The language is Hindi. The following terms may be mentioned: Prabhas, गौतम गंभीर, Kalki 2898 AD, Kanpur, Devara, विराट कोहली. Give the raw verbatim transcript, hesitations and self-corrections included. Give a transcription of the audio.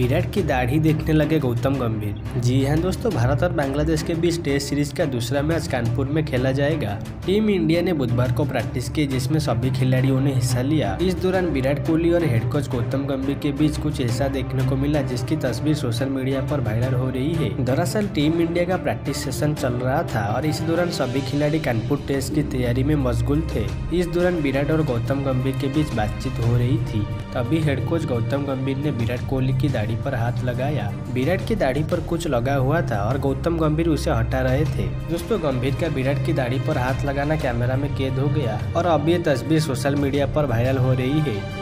विराट की दाढ़ी देखने लगे गौतम गंभीर। जी हां दोस्तों, भारत और बांग्लादेश के बीच टेस्ट सीरीज का दूसरा मैच कानपुर में खेला जाएगा। टीम इंडिया ने बुधवार को प्रैक्टिस की, जिसमें सभी खिलाड़ियों ने हिस्सा लिया। इस दौरान विराट कोहली और हेड कोच गौतम गंभीर के बीच कुछ ऐसा देखने को मिला जिसकी तस्वीर सोशल मीडिया पर वायरल हो रही है। दरअसल टीम इंडिया का प्रैक्टिस सेशन चल रहा था और इस दौरान सभी खिलाड़ी कानपुर टेस्ट की तैयारी में मशगूल थे। इस दौरान विराट और गौतम गंभीर के बीच बातचीत हो रही थी, तभी हेड कोच गौतम गंभीर ने विराट कोहली की दाढ़ी पर हाथ लगाया। विराट की दाढ़ी पर कुछ लगा हुआ था और गौतम गंभीर उसे हटा रहे थे। दोस्तों, गंभीर का विराट की दाढ़ी पर हाथ लगाना कैमरा में कैद हो गया और अब ये तस्वीर सोशल मीडिया पर वायरल हो रही है।